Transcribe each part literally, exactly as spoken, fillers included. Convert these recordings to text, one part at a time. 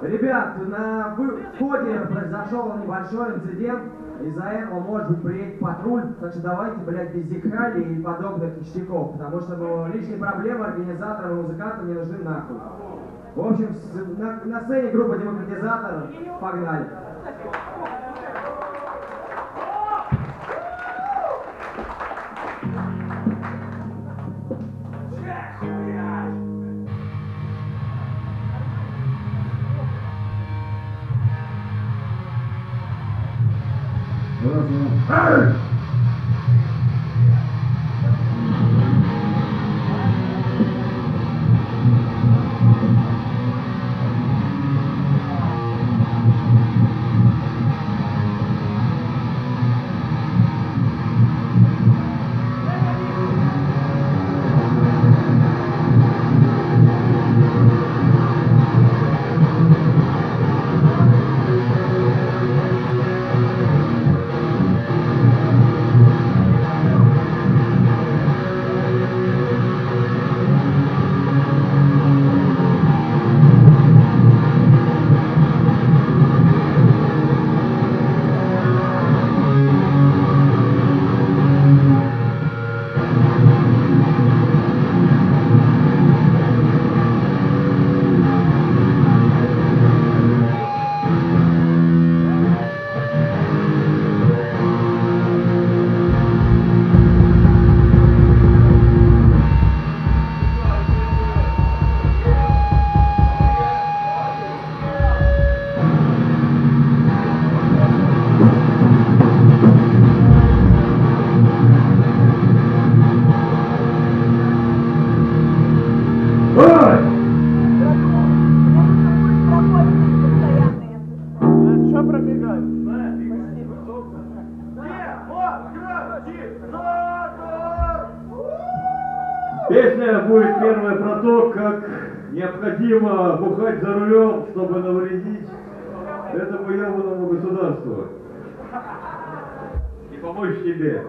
Ребят, на входе произошел небольшой инцидент, из-за этого может быть приедет патруль, так что давайте, блядь, без зекхалий и подобных ништяков, потому что ну, лишние проблемы организаторов и музыкантов не нужны нахуй. В общем, на, на сцене группа Демократизатор, погнали. Hey! Песня будет первая про то, как необходимо бухать за рулем, чтобы навредить этому ебаному государству. И помочь себе.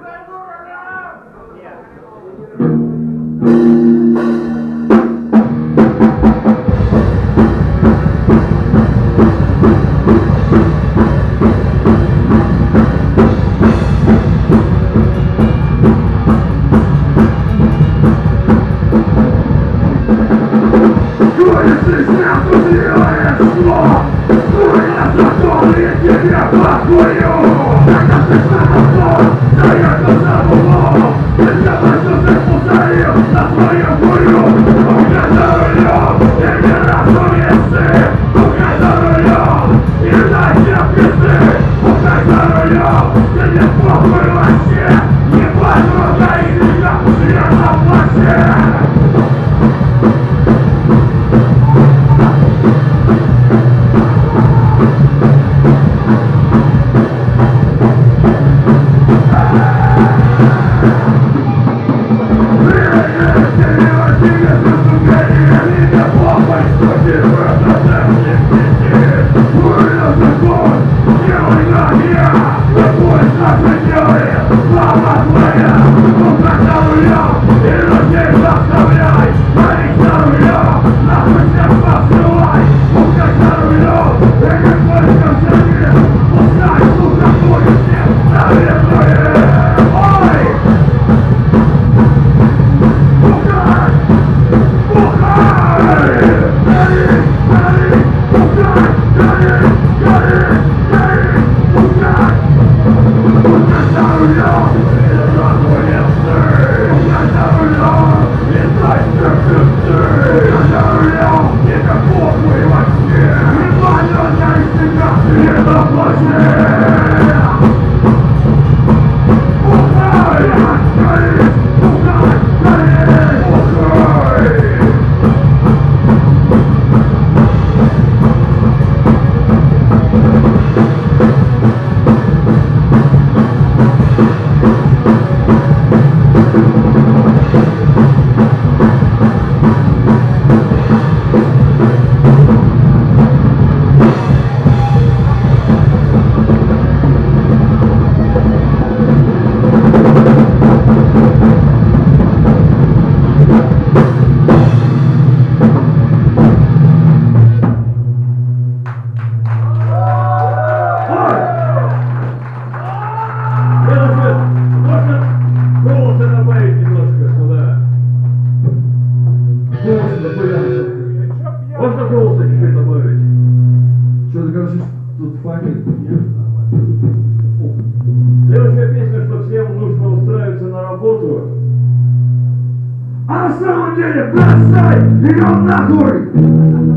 А на самом деле бросай ее нахуй!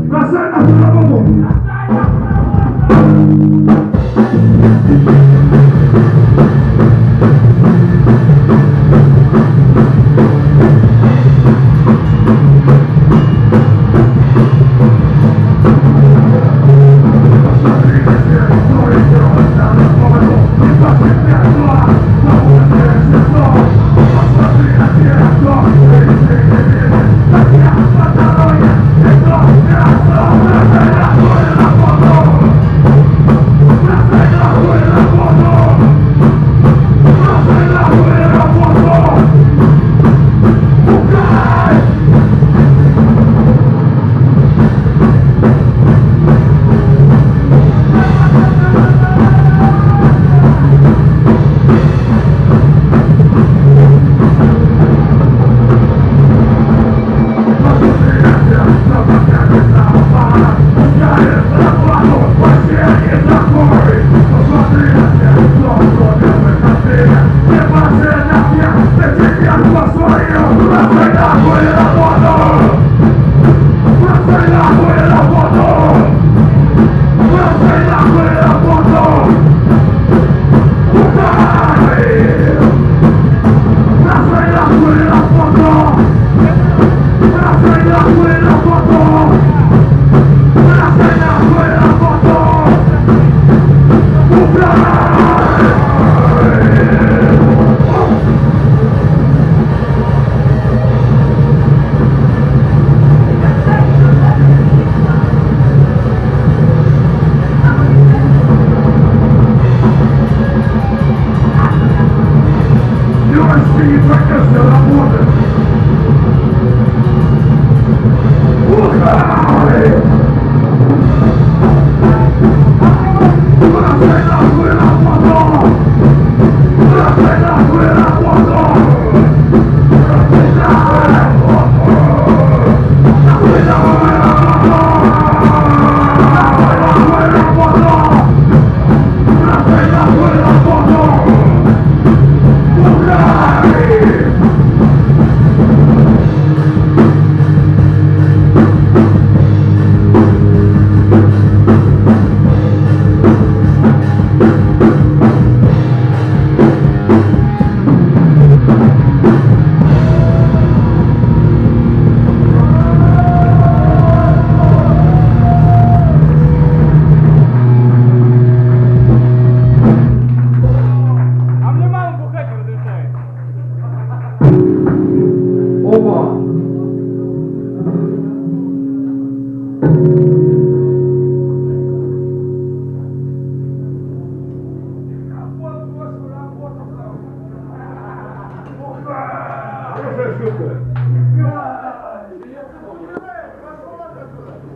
Бросай нахуй работу!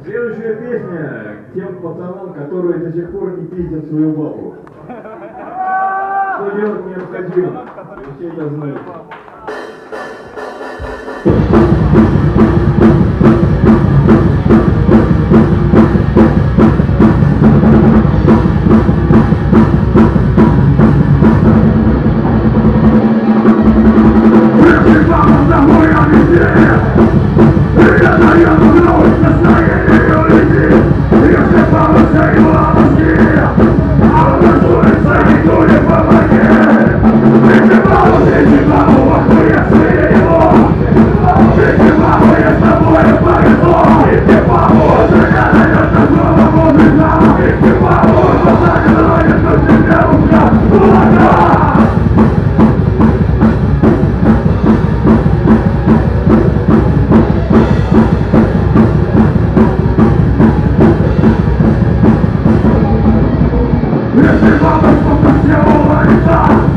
Следующая песня к тем пацанам, которые до сих пор не пиздят свою бабу. Что делать необходимо, все это знают. Slow it down!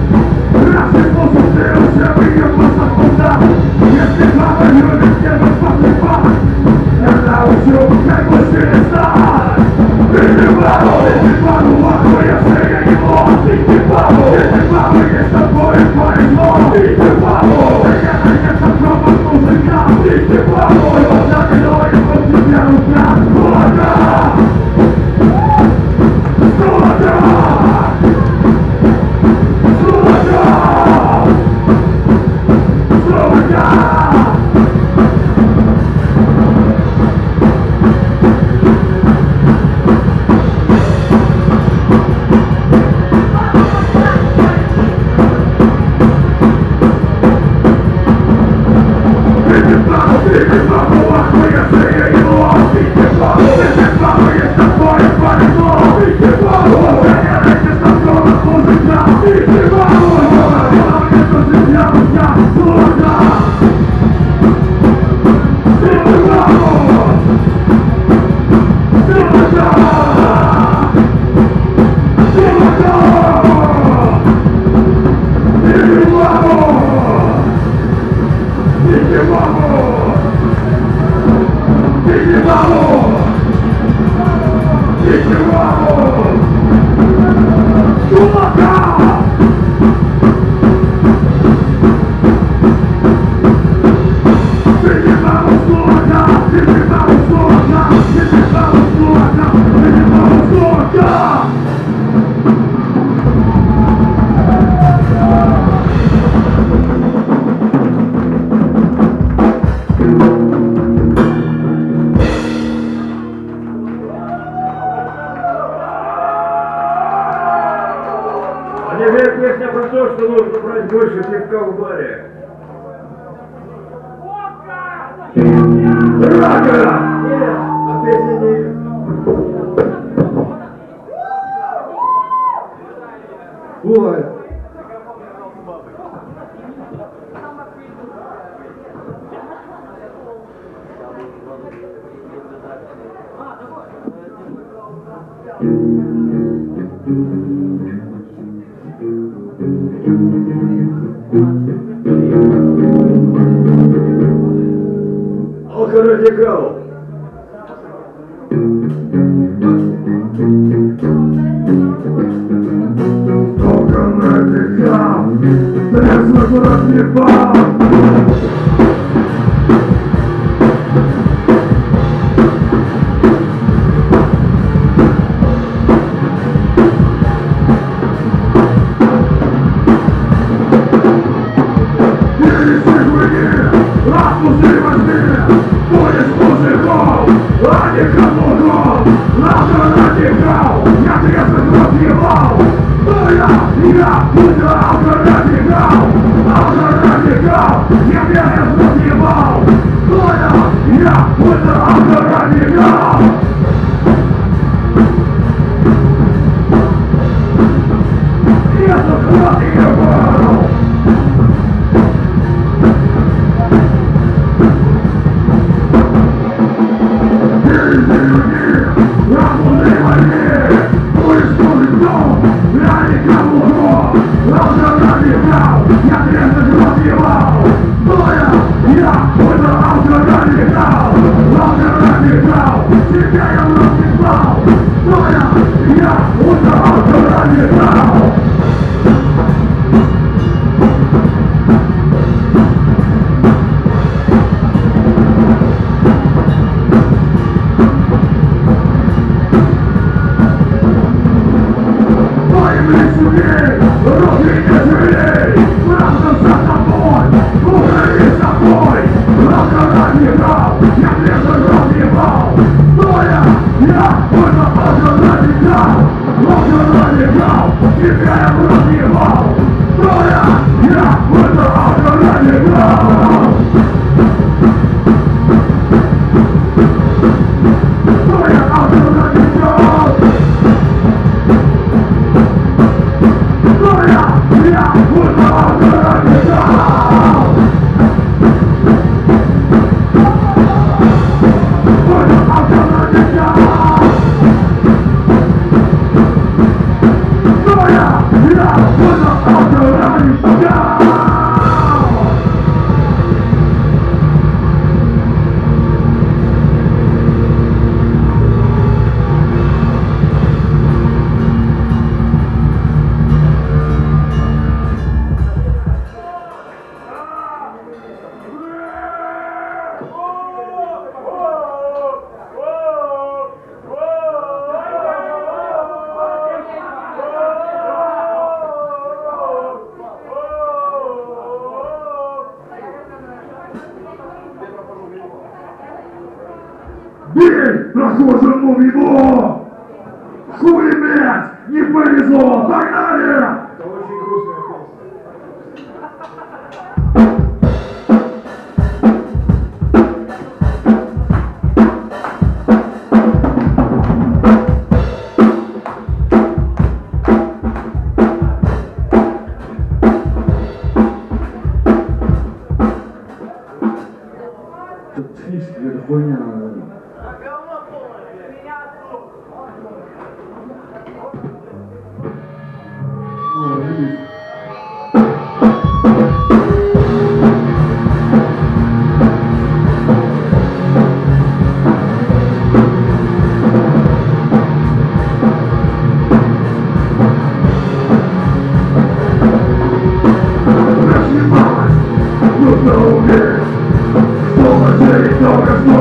What do you want?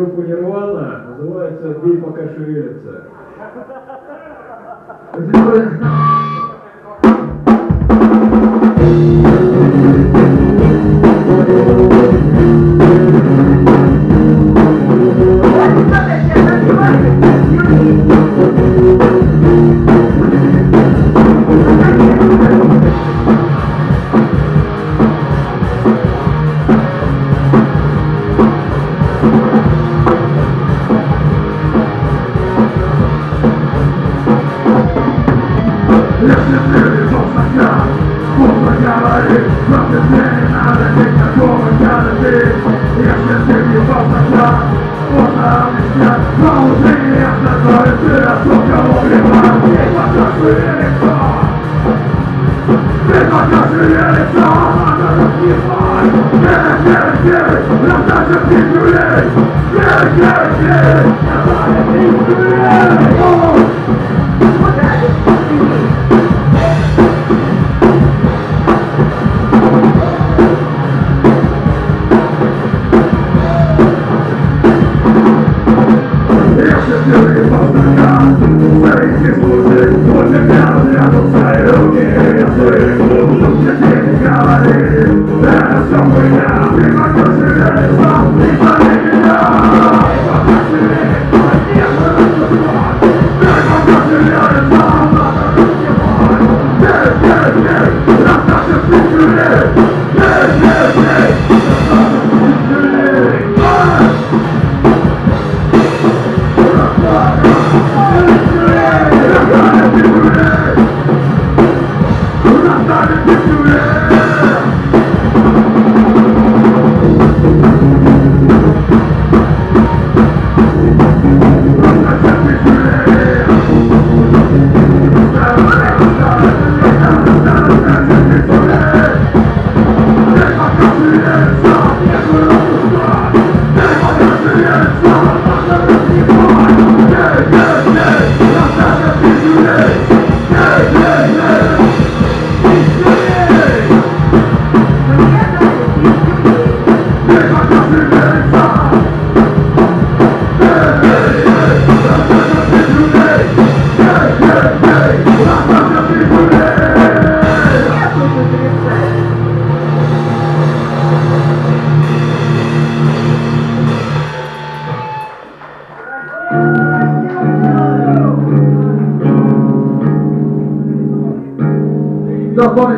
группу Нирвана, называется «Бей, пока шевелится».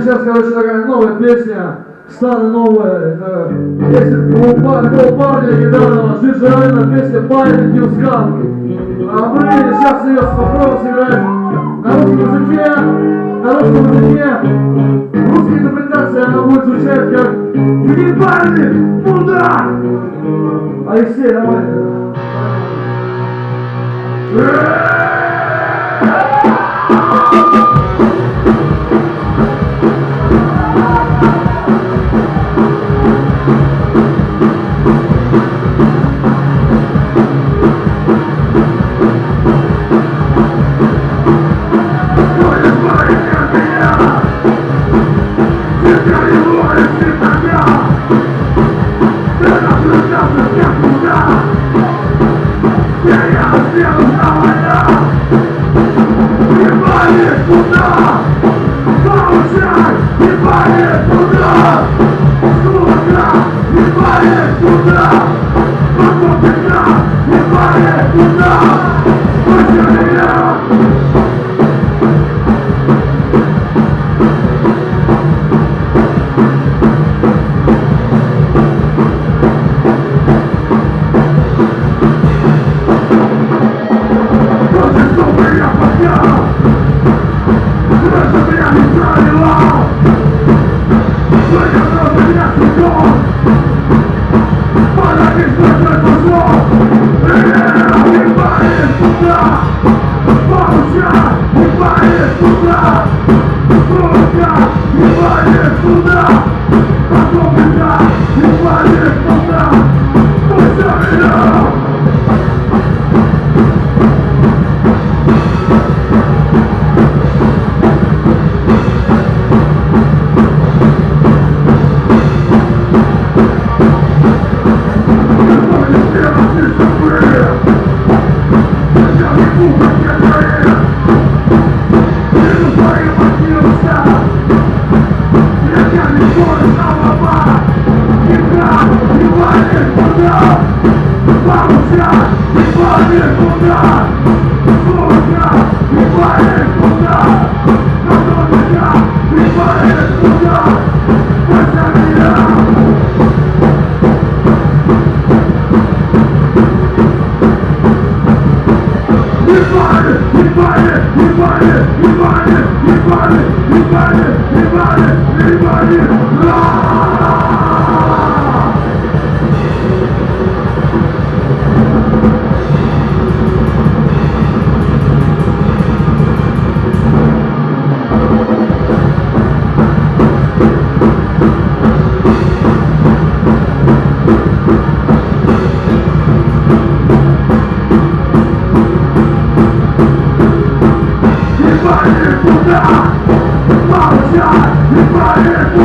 Сейчас, короче, такая новая песня, старая новая, это песня такого парня недавно, Джиджи Райна, песня «Fire and New Skunk». А мы сейчас ее попробуем сыграть на русском языке, на русском языке. Русская интерпретация, она будет звучать как «Ебаный мудак!» Алексей, давай. Let's go.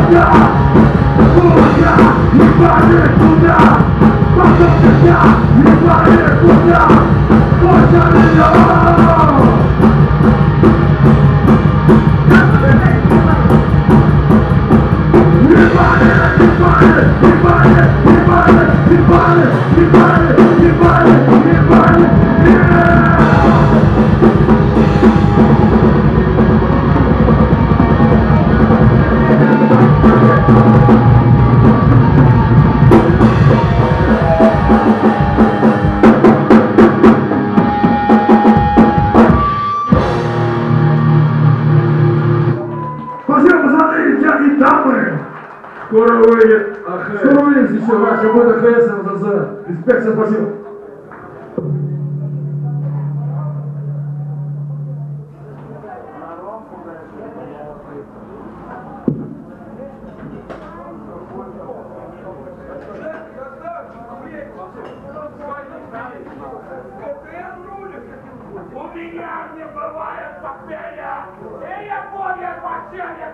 Куда? Куда? Не пали куда? Потом тебя не пали куда? Куда меня? Инспекция, спасибо. У меня не бывает похмелья, и я более похмелья.